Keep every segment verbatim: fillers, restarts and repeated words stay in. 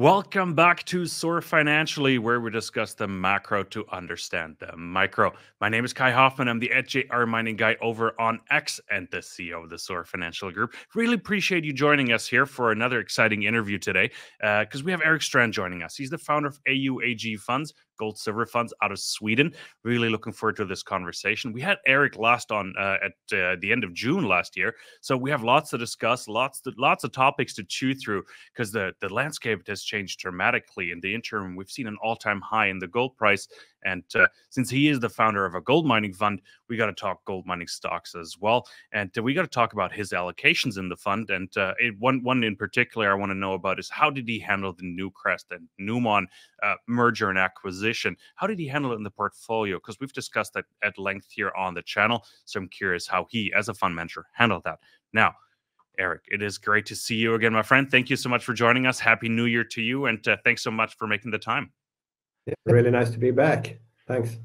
Welcome back to Soar Financially, where we discuss the macro to understand the micro. My name is Kai Hoffmann. I'm the J R Mining Guy over on X and the C E O of the Soar Financial Group. Really appreciate you joining us here for another exciting interview today, because uh, we have Eric Strand joining us. He's the founder of A U A G Funds, gold silver funds out of Sweden. Really looking forward to this conversation. We had Eric last on uh, at uh, the end of June last year, so we have lots to discuss, lots to, lots of topics to chew through, because the the landscape has changed dramatically. In the interim, we've seen an all-time high in the gold price, and uh, since he is the founder of a gold mining fund, we got to talk gold mining stocks as well, and uh, we got to talk about his allocations in the fund. And uh, it, one one in particular I want to know about is, how did he handle the Newcrest and Newmont uh, merger and acquisition? How did he handle it in the portfolio? Because we've discussed that at length here on the channel. So I'm curious how he, as a fund manager, handled that. Now, Eric, it is great to see you again, my friend. Thank you so much for joining us. Happy New Year to you. And uh, thanks so much for making the time. Yeah, really nice to be back. Thanks.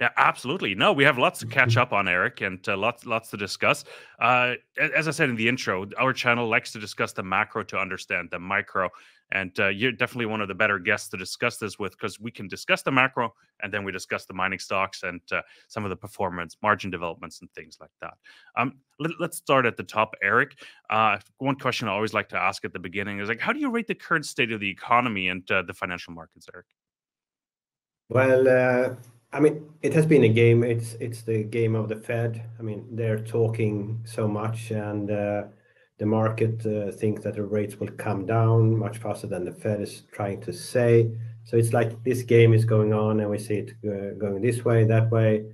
Yeah, absolutely. No, we have lots to catch up on, Eric, and uh, lots lots to discuss. Uh, as I said in the intro, our channel likes to discuss the macro to understand the micro. And uh, you're definitely one of the better guests to discuss this with, because we can discuss the macro, and then we discuss the mining stocks and uh, some of the performance, margin developments, and things like that. Um, let, let's start at the top, Eric. Uh, one question I always like to ask at the beginning is, like, how do you rate the current state of the economy and uh, the financial markets, Eric? Well, uh, I mean, it has been a game. It's it's the game of the Fed. I mean, they're talking so much, and Uh, the market uh, thinks that the rates will come down much faster than the Fed is trying to say. So it's like this game is going on, and we see it uh, going this way, that way.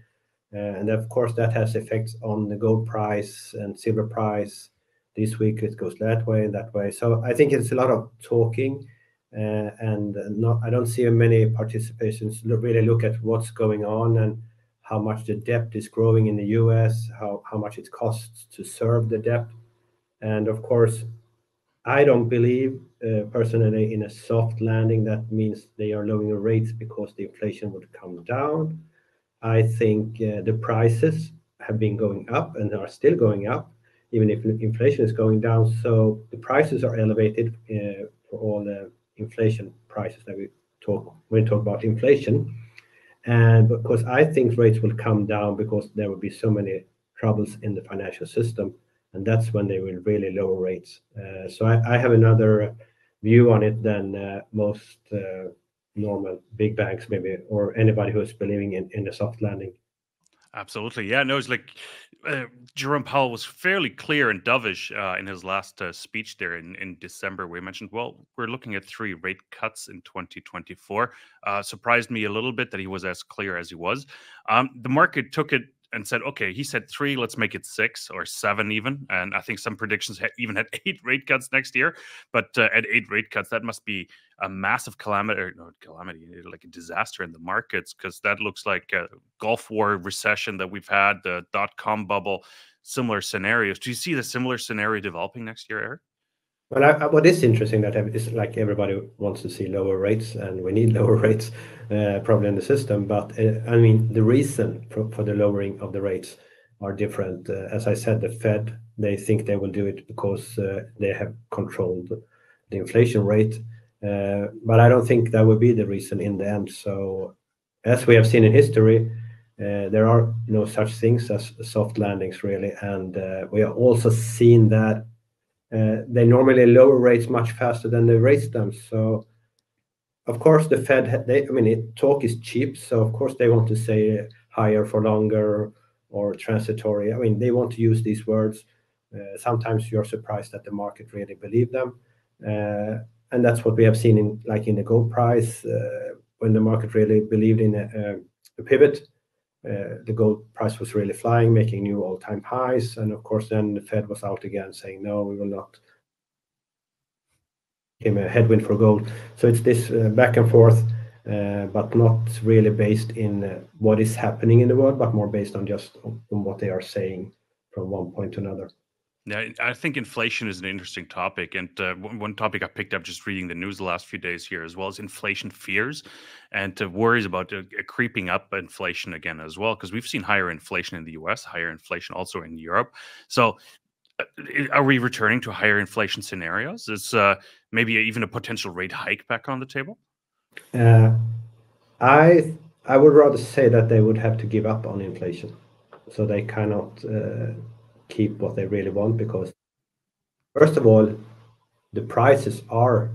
Uh, and of course, that has effects on the gold price and silver price. This week, it goes that way and that way. So I think it's a lot of talking, uh, and not, I don't see many participations really look at what's going on and how much the debt is growing in the U S, how, how much it costs to serve the debt. And of course, I don't believe uh, personally in a soft landing. That means they are lowering rates because the inflation would come down. I think uh, the prices have been going up and are still going up, even if inflation is going down. So the prices are elevated uh, for all the inflation prices that we talk when we talk about inflation. And because I think rates will come down, because there will be so many troubles in the financial system. And that's when they will really lower rates. Uh, so I, I have another view on it than uh, most uh, normal big banks, maybe, or anybody who's believing in, in a soft landing. Absolutely. Yeah, no, it's like uh, Jerome Powell was fairly clear and dovish uh, in his last uh, speech there in, in December, where he mentioned, well, we're looking at three rate cuts in twenty twenty-four. Uh, surprised me a little bit that he was as clear as he was. Um, the market took it and said, okay, he said three, let's make it six or seven even. And I think some predictions had even had eight rate cuts next year. But uh, at eight rate cuts, that must be a massive calamity, or no, calamity, like a disaster in the markets, because that looks like a Gulf War recession that we've had, the dot-com bubble, similar scenarios. Do you see the similar scenario developing next year, Eric? Well, I, what is interesting that is, like, everybody wants to see lower rates, and we need lower rates uh, probably in the system. But uh, I mean, the reason for, for the lowering of the rates are different. Uh, as I said, the Fed, they think they will do it because uh, they have controlled the inflation rate. Uh, but I don't think that will be the reason in the end. So as we have seen in history, uh, there are no such things as soft landings, really. And uh, we have also seen that Uh, they normally lower rates much faster than they raise them. So, of course, the Fed, they, I mean, it, talk is cheap. So, of course, they want to say higher for longer or transitory. I mean, they want to use these words. Uh, sometimes you're surprised that the market really believe them. Uh, and that's what we have seen in, like, in the gold price. Uh, when the market really believed in a, a pivot, Uh, the gold price was really flying, making new all-time highs. And of course, then the Fed was out again saying, no, we will not. It became a headwind for gold. So it's this uh, back and forth, uh, but not really based in uh, what is happening in the world, but more based on just on what they are saying from one point to another. Yeah, I think inflation is an interesting topic. And uh, one topic I picked up just reading the news the last few days here as well is inflation fears and uh, worries about uh, creeping up inflation again as well, because we've seen higher inflation in the U S, higher inflation also in Europe. So uh, are we returning to higher inflation scenarios? It's uh, maybe even a potential rate hike back on the table? Uh, I I would rather say that they would have to give up on inflation, so they cannot uh, keep what they really want, because first of all, the prices are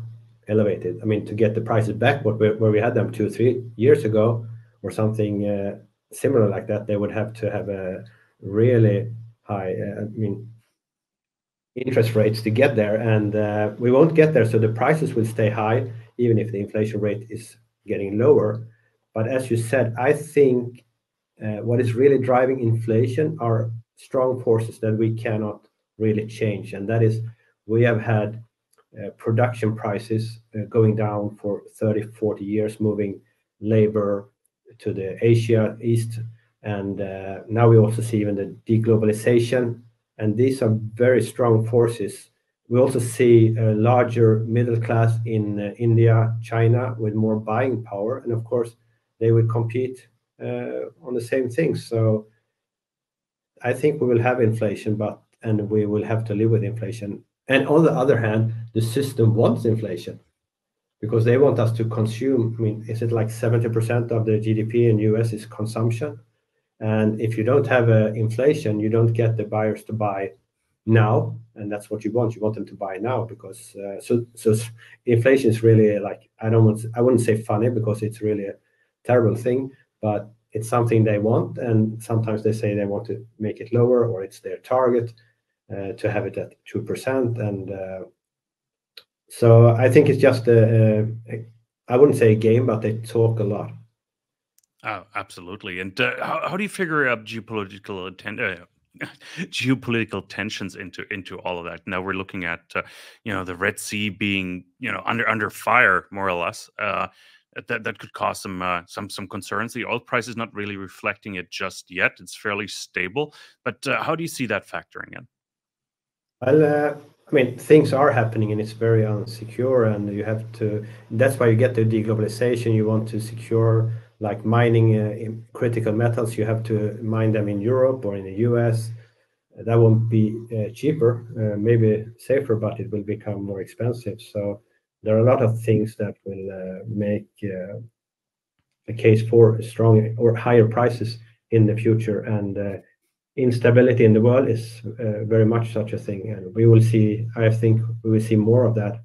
elevated. I mean, to get the prices back what we, where we had them two or three years ago or something uh, similar like that, they would have to have a really high, uh, I mean, interest rates to get there, and uh, we won't get there. So the prices will stay high, even if the inflation rate is getting lower. But as you said, I think uh, what is really driving inflation are strong forces that we cannot really change, and that is we have had uh, production prices uh, going down for thirty, forty years, moving labor to the Asia East, and uh, now we also see even the deglobalization, and these are very strong forces. We also see a larger middle class in uh, India, China, with more buying power, and of course they will compete uh, on the same things. So I think we will have inflation, but and we will have to live with inflation. And on the other hand, the system wants inflation, because they want us to consume. I mean, is it like seventy percent of the G D P in U S is consumption? And if you don't have uh, inflation, you don't get the buyers to buy now, and that's what you want. You want them to buy now, because uh, so so inflation is really like, I don't want to, I wouldn't say funny, because it's really a terrible thing, but it's something they want. And sometimes they say they want to make it lower, or it's their target uh, to have it at two percent. And uh, so I think it's just a, a, I wouldn't say a game, but they talk a lot. Oh, absolutely. And uh, how, how do you figure out geopolitical intent, uh, geopolitical tensions into into all of that? Now we're looking at uh, you know, the Red Sea being, you know, under under fire, more or less. Uh, that that could cause some uh, some some concerns. The oil price is not really reflecting it just yet. It's fairly stable. But uh, how do you see that factoring in? Well, uh, I mean, things are happening, and it's very insecure. And you have to. That's why you get the deglobalization. You want to secure, like mining uh, in critical metals. You have to mine them in Europe or in the U S. That won't be uh, cheaper, uh, maybe safer, but it will become more expensive. So there are a lot of things that will uh, make uh, a case for strong or higher prices in the future. And uh, instability in the world is uh, very much such a thing. And we will see, I think we will see more of that.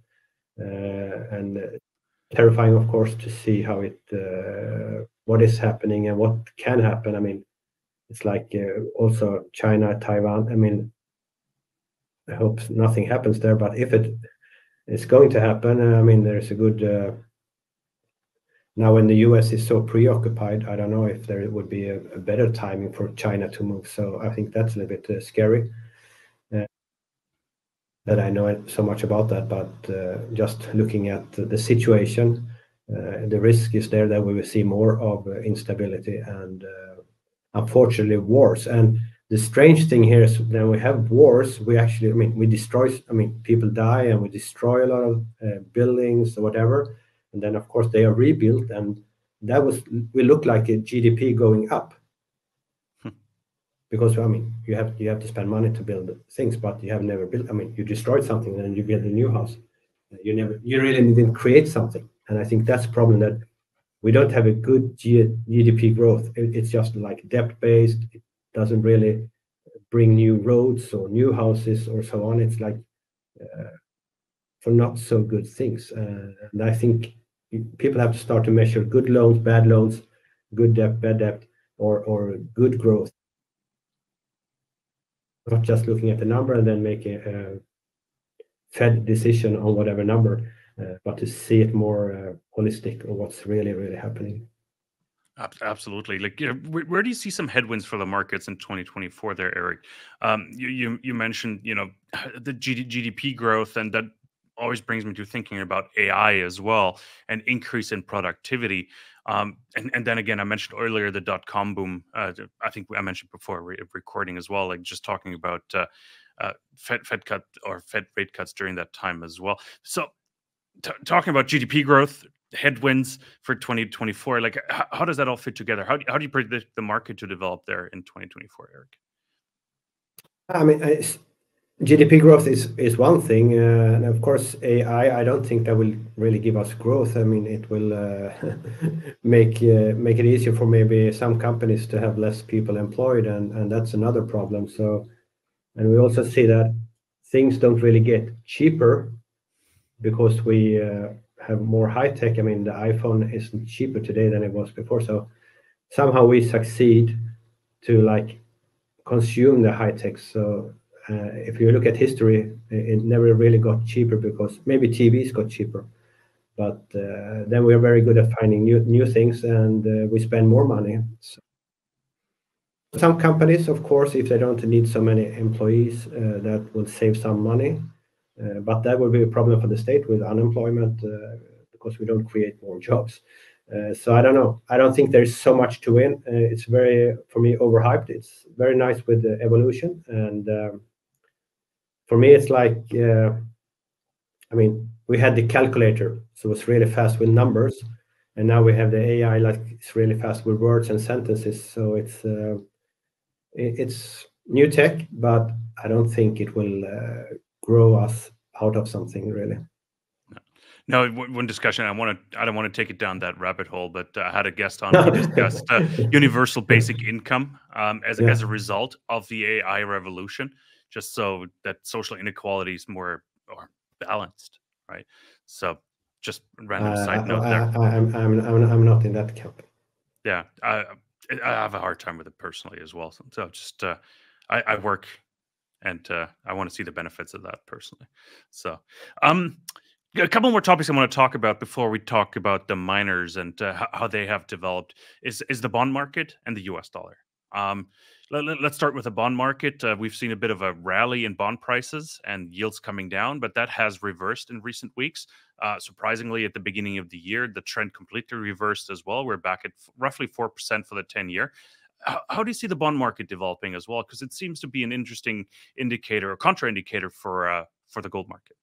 Uh, and uh, terrifying, of course, to see how it, uh, what is happening and what can happen. I mean, it's like uh, also China, Taiwan. I mean, I hope nothing happens there, but if it, it's going to happen. I mean, there's a good, uh, now when the U S is so preoccupied, I don't know if there would be a, a better timing for China to move. So I think that's a little bit uh, scary uh, that I know so much about that. But uh, just looking at the situation, uh, the risk is there that we will see more of uh, instability and uh, unfortunately wars. And the strange thing here is that we have wars. We actually, I mean, we destroy, I mean, people die and we destroy a lot of uh, buildings or whatever. And then, of course, they are rebuilt. And that was, we look like a G D P going up. Hmm. Because, I mean, you have you have to spend money to build things, but you have never built, I mean, you destroyed something and you build a new house. You never, you really didn't create something. And I think that's the problem, that we don't have a good G D P growth. It, it's just like debt-based. It doesn't really bring new roads or new houses or so on. It's like uh, for not so good things. Uh, and I think people have to start to measure good loans, bad loans, good debt, bad debt, or, or good growth. Not just looking at the number and then make a, a Fed decision on whatever number, uh, but to see it more uh, holistic on what's really, really happening. Absolutely. Like, you know, where do you see some headwinds for the markets in twenty twenty-four there, Eric? Um, you, you you mentioned, you know, the G D P growth, and that always brings me to thinking about A I as well, an increase in productivity. Um, and, and then again, I mentioned earlier the dot-com boom. Uh, I think I mentioned before re recording as well, like just talking about uh, uh, Fed, Fed cut or Fed rate cuts during that time as well. So talking about G D P growth, headwinds for twenty twenty-four, like how, how does that all fit together? How, how do you predict the market to develop there in twenty twenty-four, Eric? I mean, it's, G D P growth is, is one thing, uh, and of course A I, I don't think that will really give us growth. I mean, it will uh, make uh, make it easier for maybe some companies to have less people employed, and, and that's another problem. So, and we also see that things don't really get cheaper because we uh, have more high tech. I mean, the iPhone isn't cheaper today than it was before. So somehow we succeed to like consume the high tech. So Uh, if you look at history, it never really got cheaper, because maybe T Vs got cheaper, but uh, then we are very good at finding new new things, and uh, we spend more money. So some companies, of course, if they don't need so many employees, uh, that will save some money, uh, but that would be a problem for the state with unemployment, uh, because we don't create more jobs. Uh, so I don't know. I don't think there's so much to win. Uh, it's very, for me, overhyped. It's very nice with the evolution, and Um, for me, it's like, uh, I mean, we had the calculator, so it was really fast with numbers, and now we have the A I, like it's really fast with words and sentences. So it's uh, it's new tech, but I don't think it will uh, grow us out of something really. No, one discussion. I want to. I don't want to take it down that rabbit hole, but I had a guest on who discussed uh, universal basic income um, as yeah. as a result of the A I revolution, just so that social inequality is more or balanced, right? So, just random uh, side note I, there. I, I'm, I'm, I'm not in that camp. Yeah, I, I have a hard time with it personally as well. So, so just uh, I, I work, and uh, I want to see the benefits of that personally. So, um, a couple more topics I want to talk about before we talk about the miners and uh, how they have developed is is the bond market and the U S dollar. Um, let, let's start with the bond market. Uh, we've seen a bit of a rally in bond prices and yields coming down, but that has reversed in recent weeks. Uh, surprisingly, at the beginning of the year, the trend completely reversed as well. We're back at roughly four percent for the ten year. How, how do you see the bond market developing as well? Because it seems to be an interesting indicator or contraindicator for, uh, for the gold market.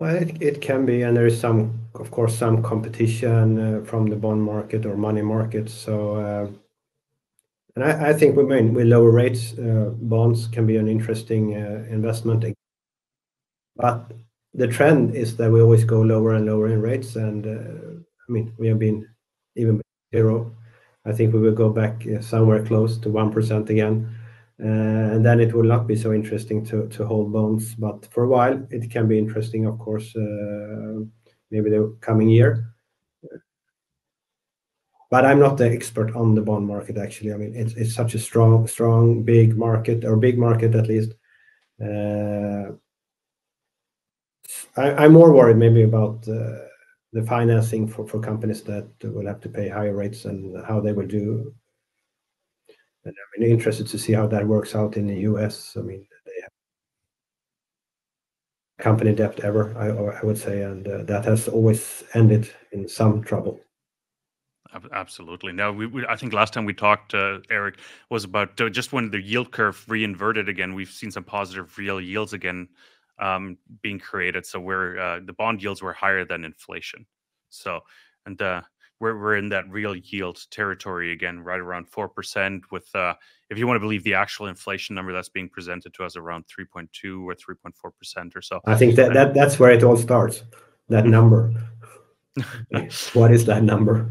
Well, it, it can be, and there is some, of course, some competition uh, from the bond market or money market. So, uh, and I, I think we mean with lower rates, uh, bonds can be an interesting uh, investment. But the trend is that we always go lower and lower in rates, and uh, I mean we have been even zero. I think we will go back uh, somewhere close to one percent again, uh, and then it will not be so interesting to to hold bonds. But for a while, it can be interesting, of course. Uh, maybe the coming year. But I'm not the expert on the bond market, actually. I mean, it's, it's such a strong, strong, big market, or big market at least. Uh, I, I'm more worried maybe about uh, the financing for, for companies that will have to pay higher rates and how they will do. And I'm interested to see how that works out in the U S. I mean, they have company debt ever, I, I would say, and uh, that has always ended in some trouble. Absolutely. Now, we, we, I think last time we talked, uh, Eric, was about uh, just when the yield curve reinverted again. We've seen some positive real yields again um, being created. So where uh, the bond yields were higher than inflation. So and uh, we're we're in that real yield territory again, right around four percent. With uh, if you want to believe the actual inflation number that's being presented to us, around three point two or three point four percent or so. I think that, that that's where it all starts. That number. What is that number?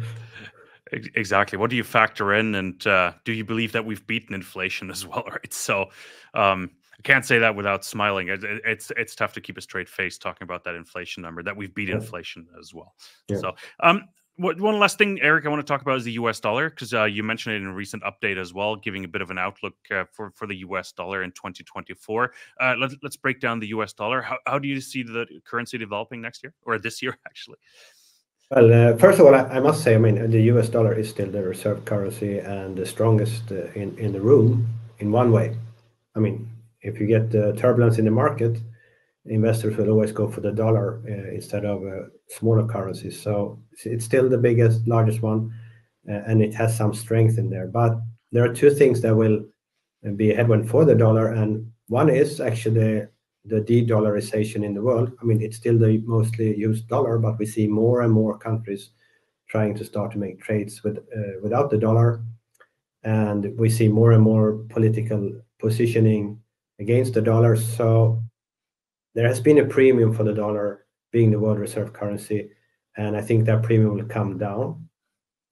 Exactly. What do you factor in, and uh, do you believe that we've beaten inflation as well? Right. So um, I can't say that without smiling. It, it, it's it's tough to keep a straight face talking about that inflation number, that we've beat yeah. inflation as well. Yeah. So um, what, one last thing, Eric, I want to talk about is the U S dollar, because uh, you mentioned it in a recent update as well, giving a bit of an outlook uh, for for the U S dollar in twenty twenty-four. Uh, let's let's break down the U S dollar. How how do you see the currency developing next year, or this year actually? Well, uh, first of all, I, I must say, I mean, the U S dollar is still the reserve currency and the strongest uh, in, in the room in one way. I mean, if you get uh, turbulence in the market, investors will always go for the dollar uh, instead of uh, smaller currencies. So it's still the biggest, largest one, uh, and it has some strength in there. But there are two things that will be a headwind for the dollar. And one is actually the de-dollarization in the world. I mean, it's still the mostly used dollar, but we see more and more countries trying to start to make trades with uh, without the dollar, and we see more and more political positioning against the dollar. So there has been a premium for the dollar being the world reserve currency, and I think that premium will come down.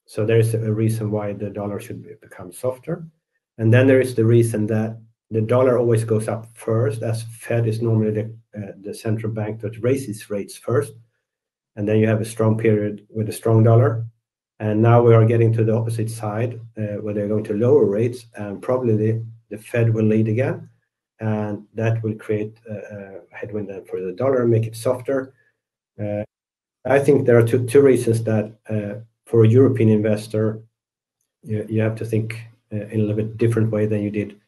So there is a reason why the dollar should become softer. And then there is the reason that the dollar always goes up first, as Fed is normally the, uh, the central bank that raises rates first. And then you have a strong period with a strong dollar. And now we are getting to the opposite side, uh, where they're going to lower rates, and probably the, the Fed will lead again. And that will create a, a headwind for the dollar and make it softer. Uh, I think there are two, two reasons that uh, for a European investor, you, you have to think uh, in a little bit different way than you did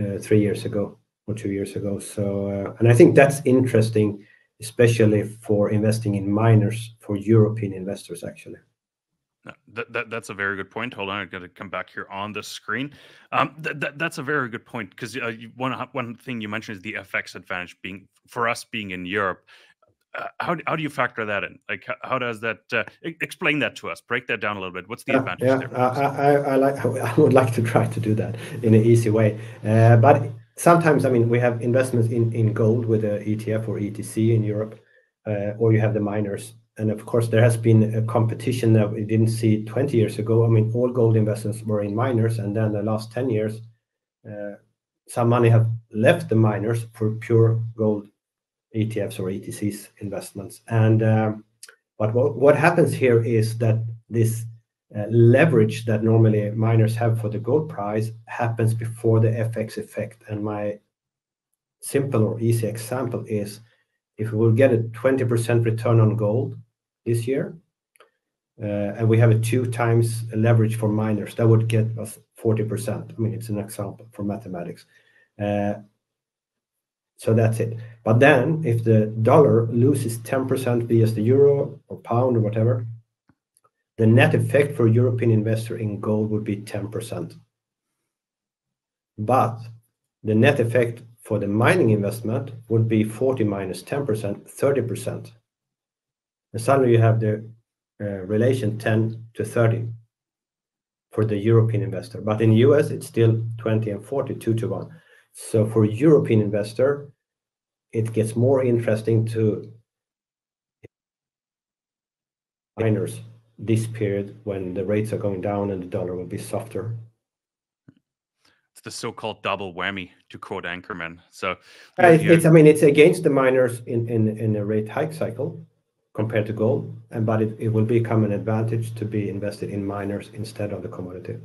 uh, three years ago or two years ago. So, uh, and I think that's interesting, especially for investing in miners, for European investors, actually. That, that, that's a very good point. Hold on, I've got to come back here on the screen. Um, th that, that's a very good point, because uh, one one thing you mentioned is the F X advantage being for us being in Europe. Uh, how how do you factor that in? Like, how, how does that uh, explain that to us? Break that down a little bit. What's the uh, advantage? Yeah, there? I, I, I like. I would like to try to do that in an easy way, uh, but sometimes I mean we have investments in in gold with an E T F or E T C in Europe, uh, or you have the miners. And of course, there has been a competition that we didn't see twenty years ago. I mean, all gold investments were in miners, and then the last ten years, uh, some money have left the miners for pure gold E T Fs or E T Cs investments. And um, but what, what happens here is that this uh, leverage that normally miners have for the gold price happens before the F X effect. And my simple or easy example is, if we will get a twenty percent return on gold this year, uh, and we have a two times leverage for miners, that would get us forty percent. I mean, it's an example for mathematics. Uh, so that's it. But then if the dollar loses ten percent versus the euro or pound or whatever, the net effect for European investor in gold would be ten percent. But the net effect for the mining investment would be forty minus ten percent, thirty percent. And suddenly you have the uh, relation ten to thirty for the European investor. But in the U S, it's still twenty and forty, two to one. So for a European investor, it gets more interesting to miners this period when the rates are going down and the dollar will be softer. The so-called double whammy, to quote Anchorman. So uh, it's, it's, I mean, it's against the miners in, in, in a rate hike cycle compared to gold, and but it, it will become an advantage to be invested in miners instead of the commodity.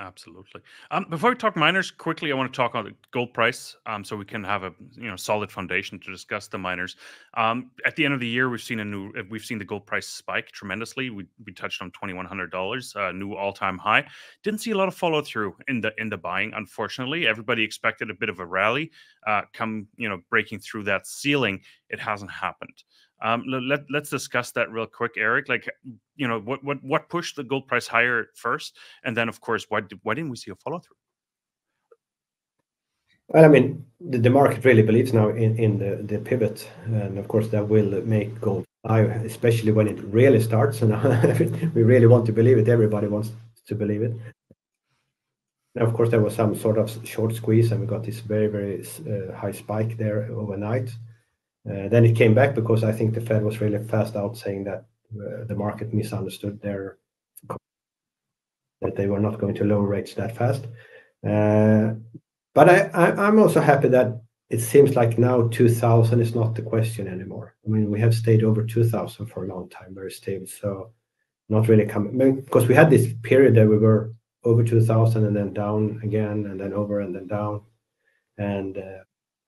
Absolutely. Um, before we talk miners quickly, I want to talk on the gold price, um, so we can have a you know solid foundation to discuss the miners. Um, at the end of the year, we've seen a new we've seen the gold price spike tremendously. We we touched on twenty-one hundred dollars, a new all-time high. Didn't see a lot of follow through in the in the buying, unfortunately. Everybody expected a bit of a rally, uh, come you know breaking through that ceiling. It hasn't happened. Um, let, let's discuss that real quick, Eric. Like, you know, what what what pushed the gold price higher first, and then, of course, why why didn't we see a follow through? Well, I mean, the, the market really believes now in in the the pivot, and of course, that will make gold higher, especially when it really starts. And we really want to believe it. Everybody wants to believe it. And of course, there was some sort of short squeeze, and we got this very very uh, high spike there overnight. Uh, then it came back because I think the Fed was really fast out saying that uh, the market misunderstood their, that they were not going to lower rates that fast. Uh, but I, I, I'm also happy that it seems like now two thousand is not the question anymore. I mean, we have stayed over two thousand for a long time, very stable. So not really coming, I mean, because we had this period that we were over two thousand and then down again, and then over and then down. And uh,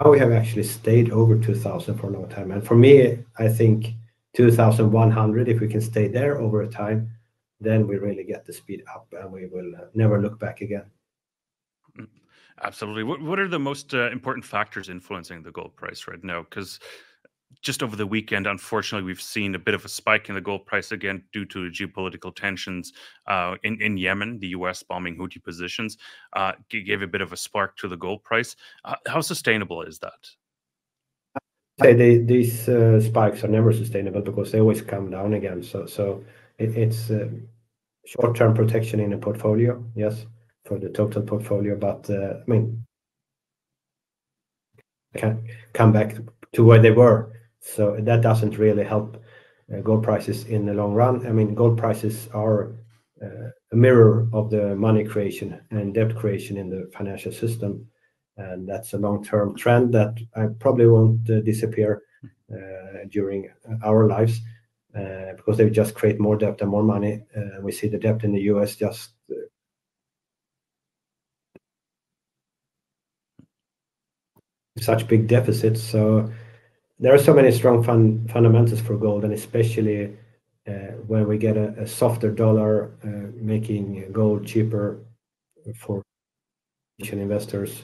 we have actually stayed over two thousand for a long time, and for me, I think two thousand one hundred, if we can stay there over a time, then we really get the speed up and we will never look back again. Absolutely. What, what are the most uh, important factors influencing the gold price right now? Because just over the weekend, unfortunately, we've seen a bit of a spike in the gold price again due to geopolitical tensions uh, in, in Yemen. The U S bombing Houthi positions uh, gave a bit of a spark to the gold price. Uh, how sustainable is that? I'd say they, these uh, spikes are never sustainable because they always come down again. So, so it, it's uh, short-term protection in a portfolio, yes, for the total portfolio. But, uh, I mean, come back to where they were. So that doesn't really help uh, gold prices in the long run. I mean, gold prices are uh, a mirror of the money creation and debt creation in the financial system. And that's a long-term trend that I probably won't uh, disappear uh, during our lives, uh, because they just create more debt and more money. Uh, we see the debt in the U S just uh, such big deficits. So there are so many strong fun fundamentals for gold, and especially uh, when we get a, a softer dollar, uh, making gold cheaper for investors.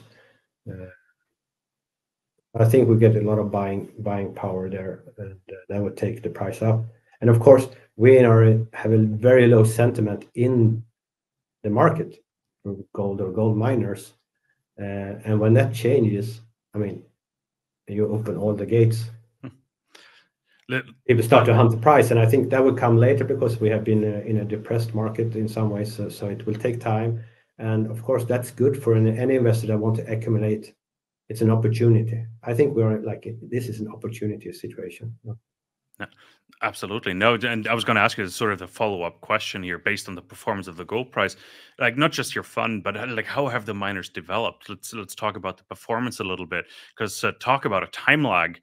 Uh, I think we get a lot of buying buying power there, and uh, that would take the price up. And of course, we in our, have a very low sentiment in the market for gold or gold miners, uh, and when that changes, I mean, you open all the gates. Let, People start to hunt the price, and I think that will come later because we have been uh, in a depressed market in some ways, so, so it will take time. And of course, that's good for an, any investor that wants to accumulate. It's an opportunity. I think we're like, this is an opportunity situation. Yeah. No, absolutely. No, and I was going to ask you sort of the follow-up question here, based on the performance of the gold price, like not just your fund, but like how have the miners developed? Let's let's talk about the performance a little bit, because uh, talk about a time lag.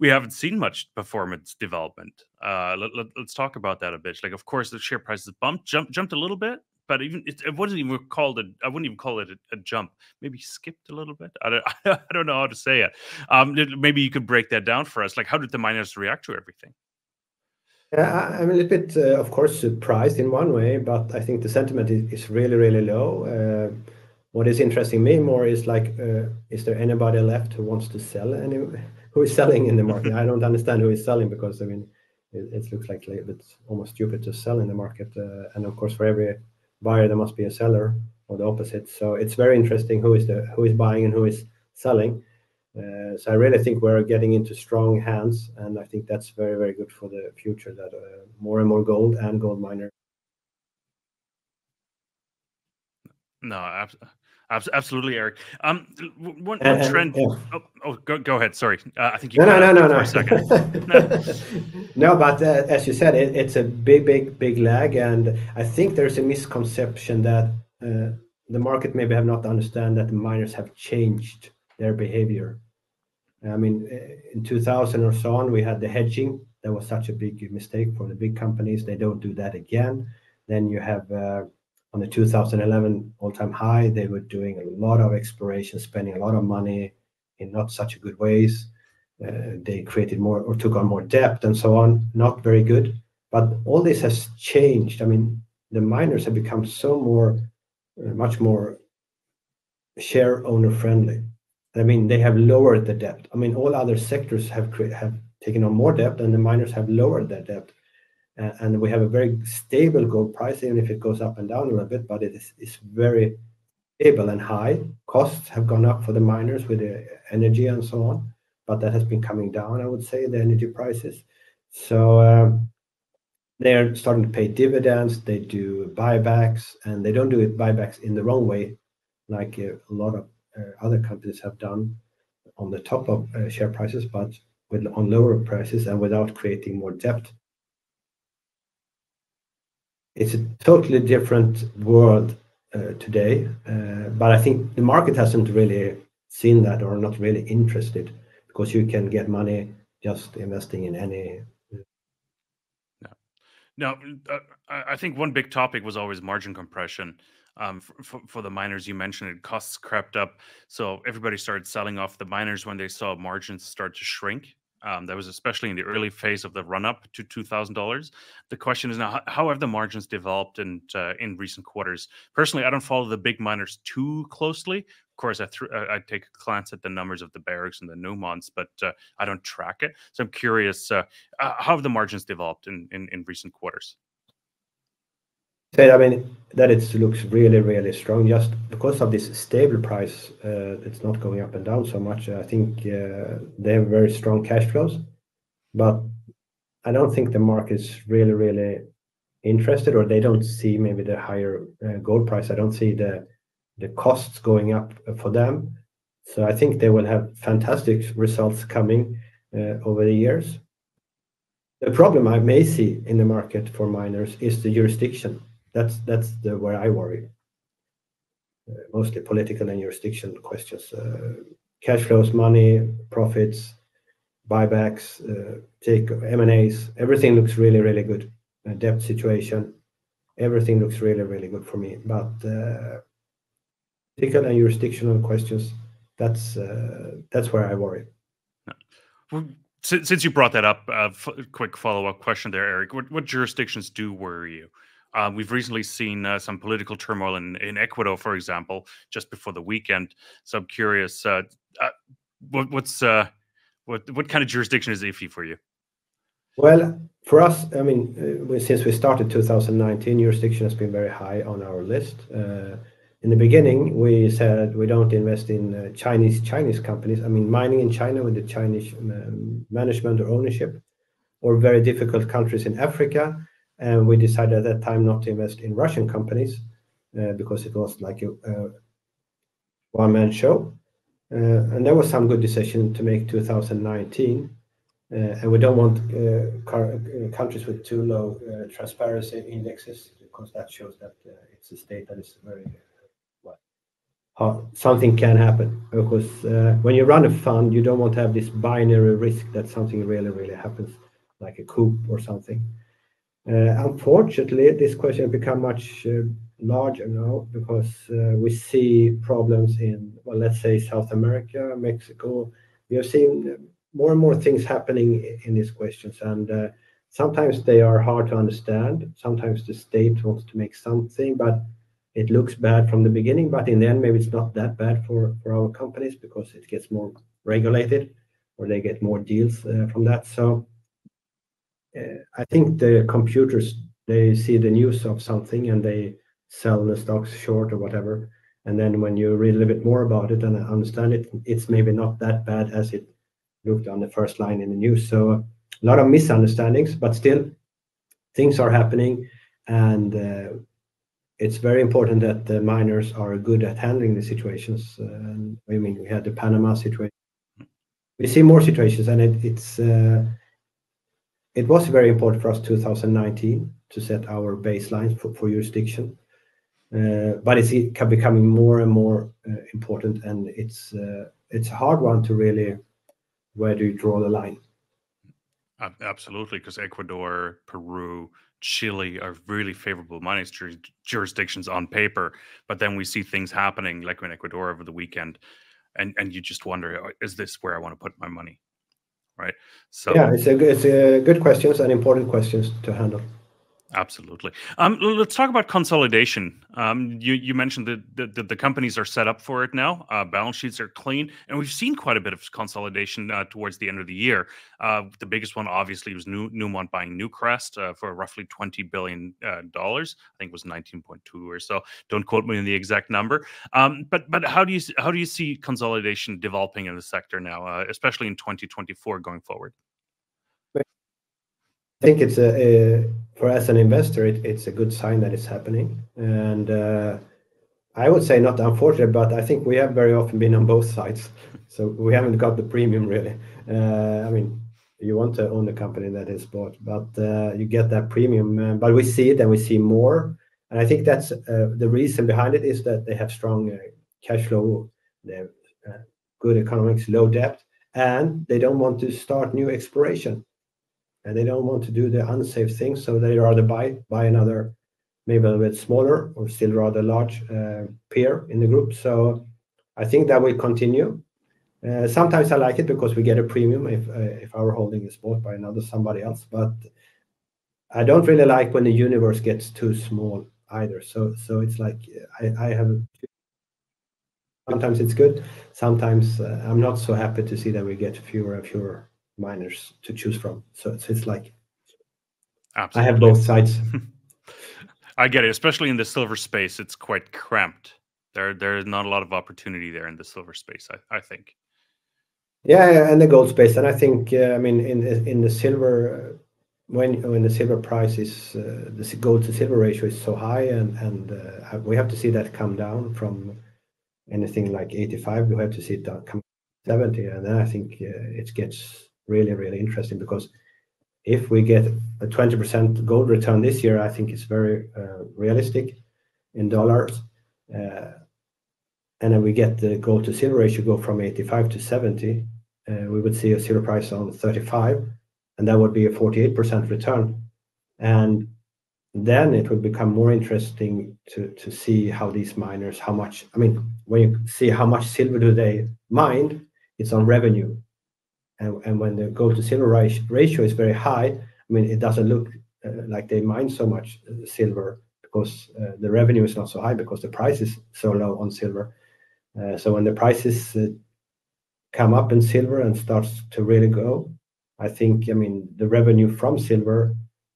We haven't seen much performance development. Uh, let, let, let's talk about that a bit. Like, of course, the share prices bumped, jumped, jumped a little bit. But even it, it wasn't even called a, I wouldn't even call it a, a jump. Maybe skipped a little bit. I don't, I don't know how to say it. Um, maybe you could break that down for us. Like, how did the miners react to everything? Yeah, I'm a little bit, uh, of course, surprised in one way, but I think the sentiment is, is really, really low. Uh, what is interesting me more is like, uh, is there anybody left who wants to sell? Any, who is selling in the market? I don't understand who is selling, because I mean, it, it looks like it's almost stupid to sell in the market, uh, and of course, for every buyer there must be a seller, or the opposite. So it's very interesting who is the who is buying and who is selling. Uh, so I really think we're getting into strong hands, and I think that's very, very good for the future, that uh, more and more gold and gold miners. No, ab ab absolutely, Eric. Um, one, one uh, trend. Yeah. Oh, oh go, go ahead. Sorry, uh, I think you. No, no, no, no, no. A second. no. no, but uh, as you said, it, it's a big, big, big lag, and I think there's a misconception that uh, the market maybe have not understand that the miners have changed their behavior. I mean, in two thousand or so on, we had the hedging. That was such a big mistake for the big companies. They don't do that again. Then you have. Uh, On the two thousand eleven all-time high, they were doing a lot of exploration, spending a lot of money in not such a good ways. Uh, they created more or took on more debt and so on. Not very good. But all this has changed. I mean, the miners have become so more, uh, much more share owner friendly. I mean, they have lowered the debt. I mean, all other sectors have have taken on more debt, and the miners have lowered their debt. Uh, and we have a very stable gold price, even if it goes up and down a little bit, but it is it's very stable and high. Costs have gone up for the miners with the energy and so on, but that has been coming down, I would say, the energy prices. So um, they're starting to pay dividends, they do buybacks, and they don't do it buybacks in the wrong way, like uh, a lot of uh, other companies have done on the top of uh, share prices, but with, on lower prices and without creating more debt. It's a totally different world uh, today, uh, but I think the market hasn't really seen that, or not really interested, because you can get money just investing in any. Now, uh, I think one big topic was always margin compression. Um, for, for the miners, you mentioned it, costs crept up, so everybody started selling off the miners when they saw margins start to shrink. Um, that was especially in the early phase of the run-up to two thousand dollars. The question is now, how, how have the margins developed in, uh, in recent quarters? Personally, I don't follow the big miners too closely. Of course, I, I take a glance at the numbers of the Barricks and the Newmonts, but uh, I don't track it. So I'm curious, uh, uh, how have the margins developed in, in, in recent quarters? I mean, that it looks really, really strong just because of this stable price. Uh, it's not going up and down so much. I think uh, they have very strong cash flows, but I don't think the market is really, really interested, or they don't see maybe the higher uh, gold price. I don't see the the costs going up for them. So I think they will have fantastic results coming uh, over the years. The problem I may see in the market for miners is the jurisdiction. That's that's the where I worry. Uh, mostly political and jurisdiction questions. Uh, cash flows, money, profits, buybacks, uh, take M and As. Everything looks really, really good. Uh, debt situation. Everything looks really, really good for me. But uh, political and jurisdictional questions, that's uh, that's where I worry. Well, since you brought that up, a f quick follow-up question there, Eric. What, what jurisdictions do worry you? Uh, we've recently seen uh, some political turmoil in, in Ecuador, for example, just before the weekend. So I'm curious, uh, uh, what, what's uh, what what kind of jurisdiction is iffy for you? Well, for us, I mean, uh, since we started two thousand nineteen, jurisdiction has been very high on our list. Uh, in the beginning, we said we don't invest in uh, Chinese Chinese companies. I mean, mining in China with the Chinese um, management or ownership, or very difficult countries in Africa. And we decided at that time not to invest in Russian companies uh, because it was like a uh, one-man show. Uh, and there was some good decision to make two thousand nineteen. Uh, and we don't want uh, countries with too low uh, transparency indexes, because that shows that uh, it's a state that is very, well, how something can happen. Because uh, when you run a fund, you don't want to have this binary risk that something really, really happens, like a coup or something. Uh, unfortunately, this question has become much uh, larger now, because uh, we see problems in, well, let's say South America, Mexico. We have seen more and more things happening in these questions, and uh, sometimes they are hard to understand. Sometimes the state wants to make something, but it looks bad from the beginning, but in the end, maybe it's not that bad for, for our companies, because it gets more regulated, or they get more deals uh, from that. So. Uh, I think the computers, they see the news of something and they sell the stocks short or whatever. And then when you read a little bit more about it and understand it, it's maybe not that bad as it looked on the first line in the news. So a lot of misunderstandings, but still things are happening. And uh, it's very important that the miners are good at handling the situations. Uh, I mean, we had the Panama situation. We see more situations, and it, it's... Uh, It was very important for us two thousand nineteen to set our baselines for, for jurisdiction, uh, but it's becoming more and more uh, important, and it's uh, it's a hard one to really, where do you draw the line? Absolutely, because Ecuador, Peru, Chile are really favorable mining jur jurisdictions on paper, but then we see things happening like in Ecuador over the weekend, and and you just wonder, is this where I want to put my money? Right. So yeah, it's a, it's a good questions and important questions to handle. Absolutely. Um, let's talk about consolidation. Um, you, you mentioned that the, the companies are set up for it now. Uh, balance sheets are clean, and we've seen quite a bit of consolidation uh, towards the end of the year. Uh, the biggest one, obviously, was New, Newmont buying Newcrest uh, for roughly twenty billion dollars. Uh, I think it was nineteen point two or so. Don't quote me on the exact number. Um, but but how do you how do you see consolidation developing in the sector now, uh, especially in twenty twenty-four going forward? I think it's a, a for as an investor, it, it's a good sign that it's happening, and uh, I would say not unfortunate, but I think we have very often been on both sides, so we haven't got the premium really. Uh, I mean, you want to own the company that is bought, but uh, you get that premium. Uh, but we see it, and we see more, and I think that's uh, the reason behind it is that they have strong uh, cash flow, they have uh, good economics, low debt, and they don't want to start new exploration. And they don't want to do the unsafe things, so they rather buy buy another, maybe a little bit smaller or still rather large uh, peer in the group. So I think that will continue. Uh, sometimes I like it because we get a premium if uh, if our holding is bought by another somebody else. But I don't really like when the universe gets too small either. So so it's like I, I have. Sometimes it's good. Sometimes uh, I'm not so happy to see that we get fewer and fewer miners to choose from. So it's, it's like, absolutely. I have both sides. I get it, especially in the silver space. It's quite cramped. There, there's not a lot of opportunity there in the silver space, I, I think. Yeah, and the gold space. And I think, uh, I mean, in in the silver, when when the silver price is, uh, the gold to silver ratio is so high, and and uh, we have to see that come down from anything like eighty-five, you have to see it come seventy, and then I think uh, it gets really, really interesting, because if we get a twenty percent gold return this year, I think it's very uh, realistic in dollars. Uh, and then we get the gold to silver ratio go from eighty-five to seventy, uh, we would see a silver price on thirty-five, and that would be a forty-eight percent return. And then it would become more interesting to, to see how these miners, how much, I mean, when you see how much silver do they mine, it's on revenue. And, and when the gold to silver ratio is very high, I mean, it doesn't look uh, like they mine so much uh, silver, because uh, the revenue is not so high, because the price is so low on silver. Uh, so when the prices uh, come up in silver and starts to really go, I think, I mean, the revenue from silver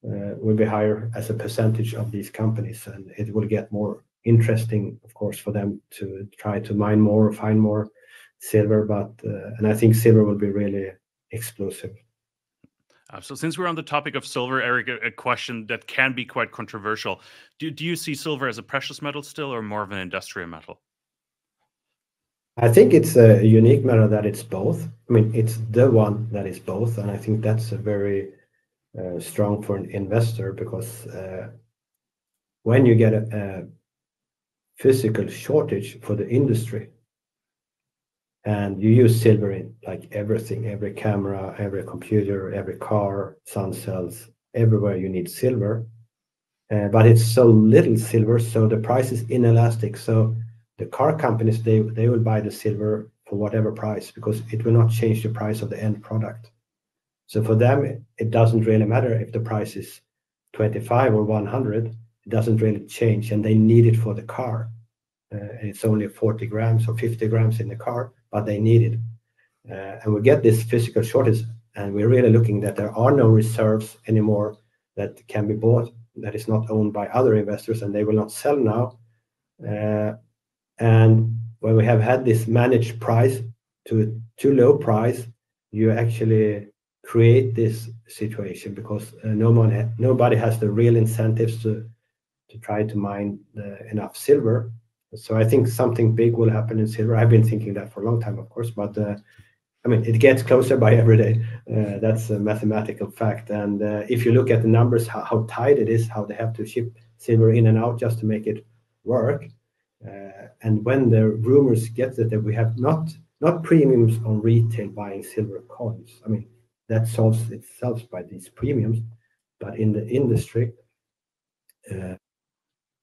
Uh, will be higher as a percentage of these companies, and it will get more interesting, of course, for them to try to mine more, find more silver. But uh, and I think silver will be really explosive. Uh, so since we're on the topic of silver, Eric, a, a question that can be quite controversial. Do, do you see silver as a precious metal still, or more of an industrial metal? I think it's a unique metal that it's both. I mean, it's the one that is both, and I think that's a very Uh, strong for an investor, because uh, when you get a, a physical shortage for the industry, and you use silver in like everything, every camera, every computer, every car, sun cells, everywhere you need silver, uh, but it's so little silver, so the price is inelastic. So the car companies, they they will buy the silver for whatever price, because it will not change the price of the end product. So for them, it doesn't really matter if the price is twenty-five or one hundred, it doesn't really change, and they need it for the car. Uh, it's only forty grams or fifty grams in the car, but they need it. Uh, and we get this physical shortage, and we're really looking that there are no reserves anymore that can be bought, that is not owned by other investors, and they will not sell now. Uh, and when we have had this managed price to a too low price, you actually create this situation, because uh, no one ha nobody has the real incentives to to try to mine uh, enough silver. So I think something big will happen in silver. I've been thinking that for a long time, of course, but uh, I mean, it gets closer by every day. Uh, that's a mathematical fact. And uh, if you look at the numbers, how, how tight it is, how they have to ship silver in and out just to make it work. Uh, and when the rumors get that, that we have not not premiums on retail buying silver coins, I mean, that solves itself by these premiums, but in the industry, uh,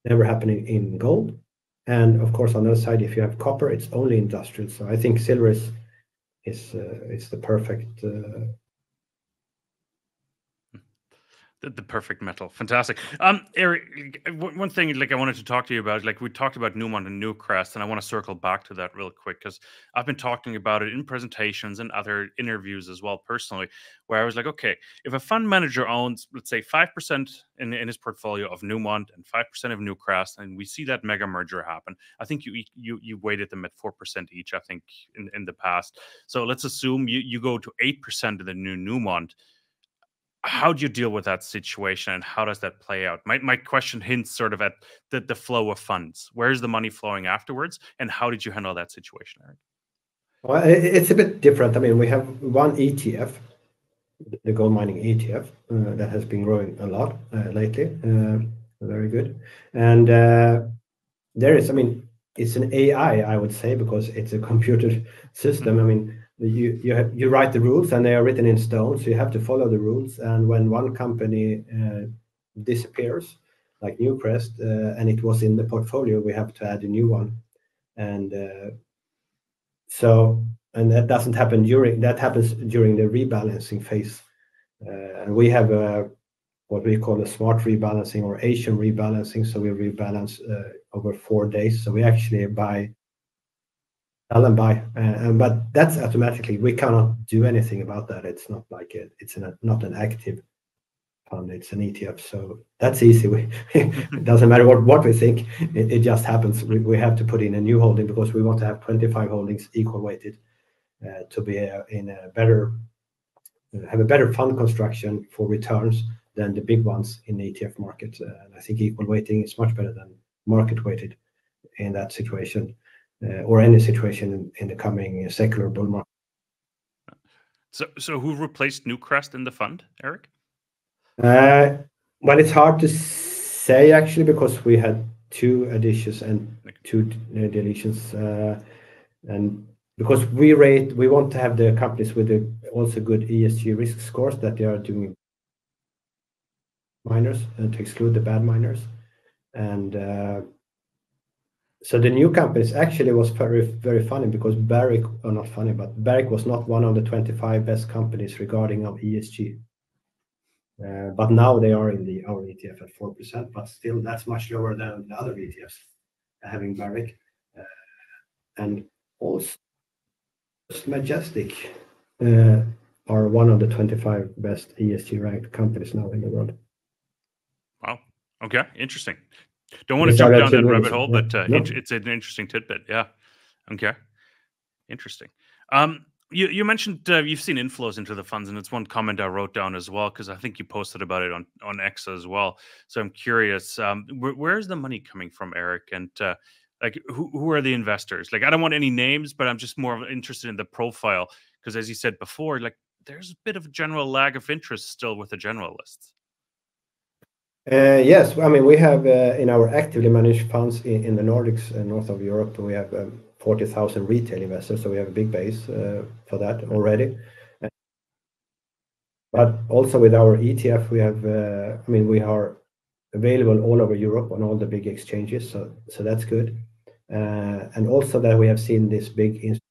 never happening in gold. And of course, on the other side, if you have copper, it's only industrial. So I think silver is is uh, is the perfect uh, the, the perfect metal. Fantastic. Um, Eric, one thing like I wanted to talk to you about, like we talked about Newmont and Newcrest, and I want to circle back to that real quick, because I've been talking about it in presentations and other interviews as well personally, where I was like, okay, if a fund manager owns, let's say, five percent in, in his portfolio of Newmont and five percent of Newcrest, and we see that mega merger happen, I think you you you weighted them at four percent each, I think, in, in the past. So let's assume you, you go to eight percent of the new Newmont. How do you deal with that situation, and how does that play out? My, my question hints sort of at the, the flow of funds. Where is the money flowing afterwards, and how did you handle that situation, Eric? Well, it's a bit different. I mean, we have one E T F, the gold mining E T F, uh, that has been growing a lot uh, lately. Uh, very good. And uh, there is, I mean, it's an A I, I would say, because it's a computer system. Mm-hmm. I mean, You you, have, you write the rules, and they are written in stone, so you have to follow the rules. And when one company uh, disappears, like Newcrest, uh, and it was in the portfolio, we have to add a new one. And uh, so, and that doesn't happen during that happens during the rebalancing phase. Uh, and we have a what we call a smart rebalancing or Asian rebalancing. So we rebalance uh, over four days. So we actually buy. Sell and buy, uh, and, but that's automatically. We cannot do anything about that. It's not like it. It's an, not an active fund. It's an E T F, so that's easy. We, it doesn't matter what, what we think. It, it just happens. We, we have to put in a new holding, because we want to have twenty-five holdings equal weighted uh, to be a, in a better have a better fund construction for returns than the big ones in the E T F market. Uh, and I think equal weighting is much better than market weighted in that situation. uh, or any situation in the coming secular bull market. So, so who replaced Newcrest in the fund, Eric? Uh, well, it's hard to say actually, because we had two additions and two uh, deletions, uh, and because we rate, we want to have the companies with the also good E S G risk scores, that they are doing miners, and to exclude the bad miners. And uh, so the new companies actually was very, very funny, because Barrick, or not funny, but Barrick was not one of the twenty-five best companies regarding of E S G. Uh, but now they are in the our E T F at four percent, but still that's much lower than the other E T Fs having Barrick. Uh, and also Majestic uh, are one of the twenty-five best E S G ranked companies now in the world. Wow. Okay. Interesting. Don't want to jump down that rabbit hole, but uh, no. it, it's an interesting tidbit. Yeah. Okay. Interesting. Um, you, you mentioned uh, you've seen inflows into the funds, and it's one comment I wrote down as well, because I think you posted about it on, on X as well. So I'm curious, um, wh where is the money coming from, Eric? And uh, like, who, who are the investors? Like, I don't want any names, but I'm just more interested in the profile, because as you said before, like, there's a bit of a general lag of interest still with the generalists. Uh, yes, I mean, we have uh, in our actively managed funds in, in the Nordics and north of Europe, we have um, forty thousand retail investors, so we have a big base uh, for that already. But also with our E T F, we have, uh, I mean, we are available all over Europe on all the big exchanges, so so that's good. Uh, and also that we have seen this big institution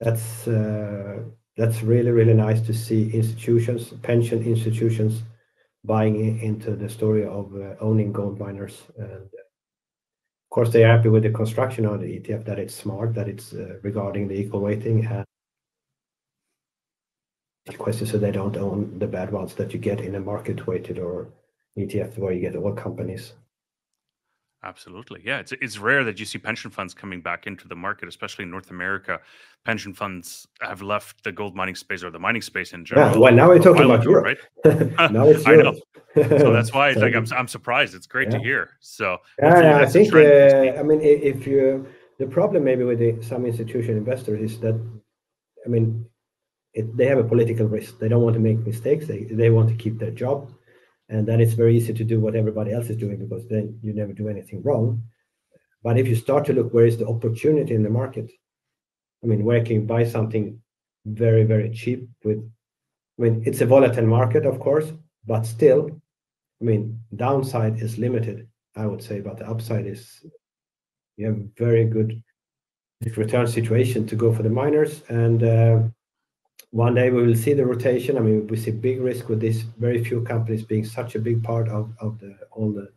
that's uh, that's really, really nice to see institutions, pension institutions, buying into the story of uh, owning gold miners. And of course, they are happy with the construction of the E T F, that it's smart, that it's uh, regarding the equal weighting and questions, so they don't own the bad ones that you get in a market-weighted or E T F where you get all companies. Absolutely. Yeah, it's it's rare that you see pension funds coming back into the market, especially in North America. Pension funds have left the gold mining space, or the mining space in general. Yeah, well, now we're talking about Europe, right? Now it's I know. So that's why it's like I'm I'm surprised. It's great yeah. to hear. So yeah, I think uh, I mean, if you the problem maybe with the, some institutional investors is that, I mean, it, they have a political risk. They don't want to make mistakes. They they want to keep their job. And then it's very easy to do what everybody else is doing, because then you never do anything wrong. But if you start to look where is the opportunity in the market, I mean, where can you buy something very, very cheap with, I mean, it's a volatile market, of course, but still, I mean, downside is limited, I would say, but the upside is, you have a very good return situation to go for the miners. And uh, one day we will see the rotation. I mean, we see big risk with these very few companies being such a big part of, of the, all the,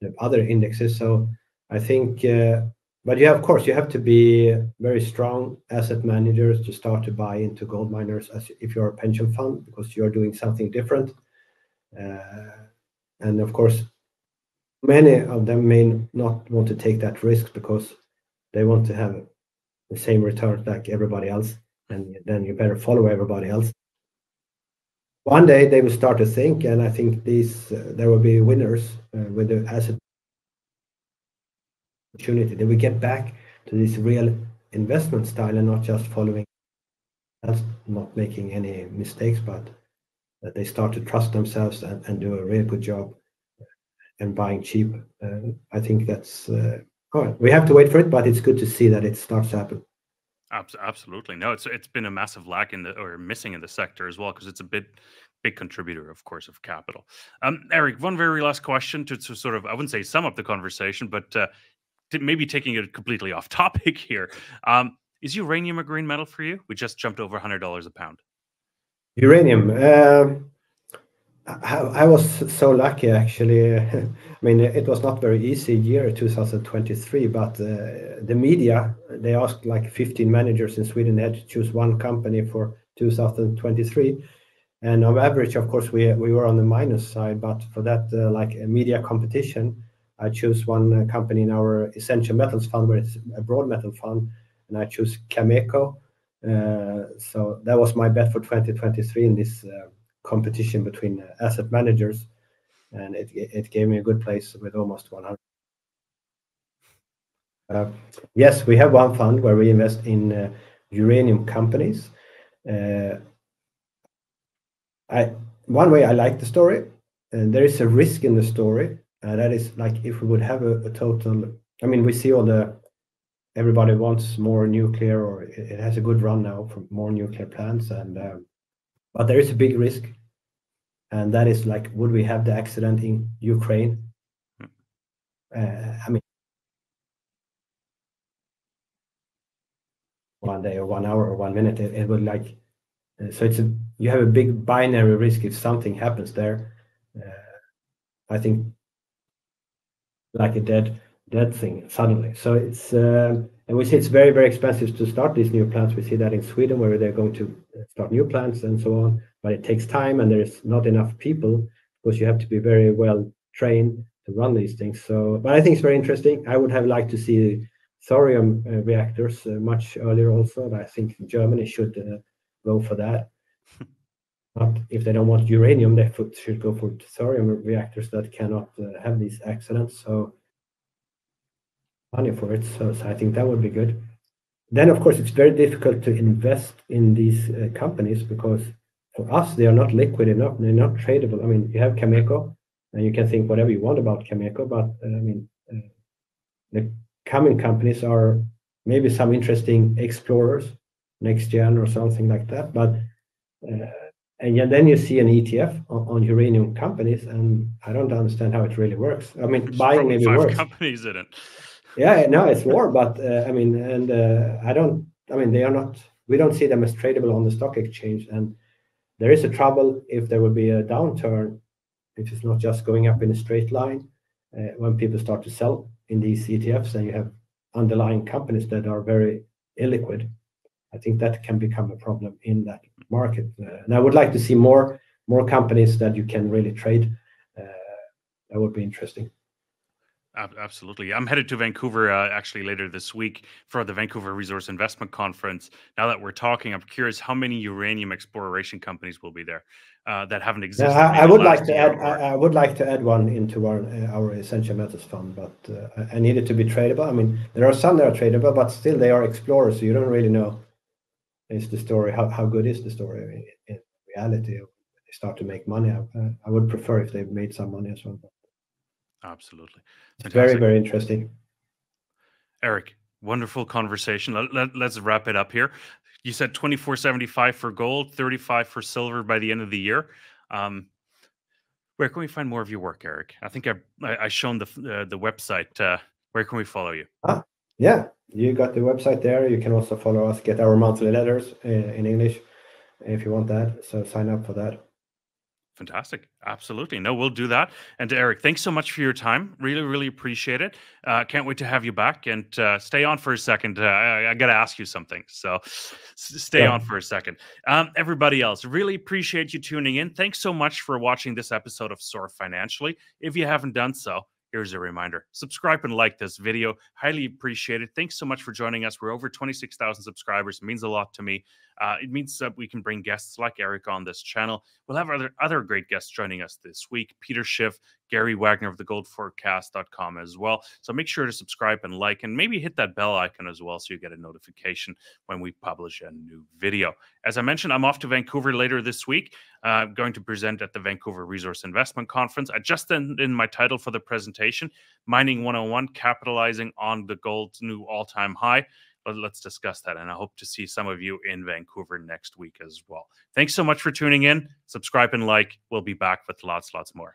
the other indexes. So I think, uh, but yeah, of course, you have to be very strong asset managers to start to buy into gold miners as if you're a pension fund, because you're doing something different. Uh, and of course, many of them may not want to take that risk, because they want to have the same return like everybody else. And then you better follow everybody else. One day they will start to think, and I think these uh, there will be winners uh, with the asset opportunity. They will get back to this real investment style and not just following, that's not making any mistakes, but that they start to trust themselves and, and do a really good job and buying cheap. Uh, I think that's uh, all right. We have to wait for it, but it's good to see that it starts to happen. Absolutely. No, it's it's been a massive lack in the, or missing in the sector as well, because it's a bit big contributor, of course, of capital. Um, Eric, one very last question to, to sort of, I wouldn't say sum up the conversation, but uh, to maybe taking it completely off topic here. Um, is uranium a green metal for you? We just jumped over one hundred dollars a pound. Uranium. Um, I, I was so lucky, actually. I mean, it was not very easy year two thousand twenty-three, but uh, the media, they asked like fifteen managers in Sweden, they had to choose one company for two thousand twenty-three. And on average, of course, we, we were on the minus side, but for that, uh, like a media competition, I chose one company in our Essential Metals Fund, where it's a broad metal fund, and I chose Cameco. Uh, so that was my bet for twenty twenty-three in this uh, competition between asset managers. and it it gave me a good place with almost one hundred. Uh, yes, we have one fund where we invest in uh, uranium companies. Uh, I one way I like the story, and there is a risk in the story, and that is like if we would have a, a total. I mean, we see all the everybody wants more nuclear, or it, it has a good run now for more nuclear plants, and um, but there is a big risk, and that is like would we have the accident in Ukraine? Uh, I mean. One day or one hour or one minute, it, it would like uh, so it's a, you have a big binary risk if something happens there. uh, I think like a dead dead thing suddenly, so it's uh, and we see it's very very expensive to start these new plants. We see that in Sweden where they're going to start new plants and so on, but it takes time and there's not enough people because you have to be very well trained to run these things. So but I think it's very interesting. I would have liked to see thorium uh, reactors uh, much earlier also, and I think Germany should uh, go for that. But if they don't want uranium, they should go for thorium reactors that cannot uh, have these accidents. So money for it. So, so I think that would be good. Then, of course, it's very difficult to invest in these uh, companies because for us, they are not liquid enough. They're not tradable. I mean, you have Cameco, and you can think whatever you want about Cameco, but uh, I mean, uh, the coming companies are maybe some interesting explorers, next gen or something like that. But uh, and then you see an E T F on, on uranium companies, and I don't understand how it really works. I mean, it's buying maybe five works. Companies in it. Yeah, no, it's more. But uh, I mean, and uh, I don't. I mean, they are not. We don't see them as tradable on the stock exchange, and there is a trouble if there will be a downturn. It is not just going up in a straight line uh, when people start to sell in these E T Fs, and you have underlying companies that are very illiquid. I think that can become a problem in that market. Uh, and I would like to see more more companies that you can really trade. Uh, that would be interesting. Absolutely. I'm headed to Vancouver uh, actually later this week for the Vancouver Resource Investment Conference. Now that we're talking, I'm curious how many uranium exploration companies will be there uh, that haven't existed. Yeah, I, I would like to add. I, I would like to add one into our our essential metals fund, but uh, I need it to be tradable. I mean, there are some that are tradable, but still they are explorers, so you don't really know is the story how how good is the story I mean, in reality. They start to make money. I, I would prefer if they made some money as well. Absolutely. It's very, very interesting. Eric, wonderful conversation. Let, let, let's wrap it up here. You said twenty-four seventy-five for gold, thirty-five for silver by the end of the year. Um, where can we find more of your work, Eric? I think I, I, I shown the, uh, the website. Uh, where can we follow you? Ah, yeah, you got the website there. You can also follow us, get our monthly letters uh, in English if you want that. So sign up for that. Fantastic. Absolutely. No, we'll do that. And Eric, thanks so much for your time. Really, really appreciate it. Uh, can't wait to have you back and uh, stay on for a second. Uh, I, I got to ask you something. So stay yeah. on for a second. Um, everybody else, really appreciate you tuning in. Thanks so much for watching this episode of Soar Financially. If you haven't done so, here's a reminder. Subscribe and like this video. Highly appreciate it. Thanks so much for joining us. We're over twenty-six thousand subscribers. It means a lot to me. Uh, it means that we can bring guests like Eric on this channel. We'll have other, other great guests joining us this week. Peter Schiff, Gary Wagner of the gold forecast dot com as well. So make sure to subscribe and like, and maybe hit that bell icon as well so you get a notification when we publish a new video. As I mentioned, I'm off to Vancouver later this week. Uh, I'm going to present at the Vancouver Resource Investment Conference. I just ended in my title for the presentation, Mining one oh one, Capitalizing on the Gold's New All-Time High. But let's discuss that, and I hope to see some of you in Vancouver next week as well. Thanks so much for tuning in. Subscribe and like. We'll be back with lots, lots more.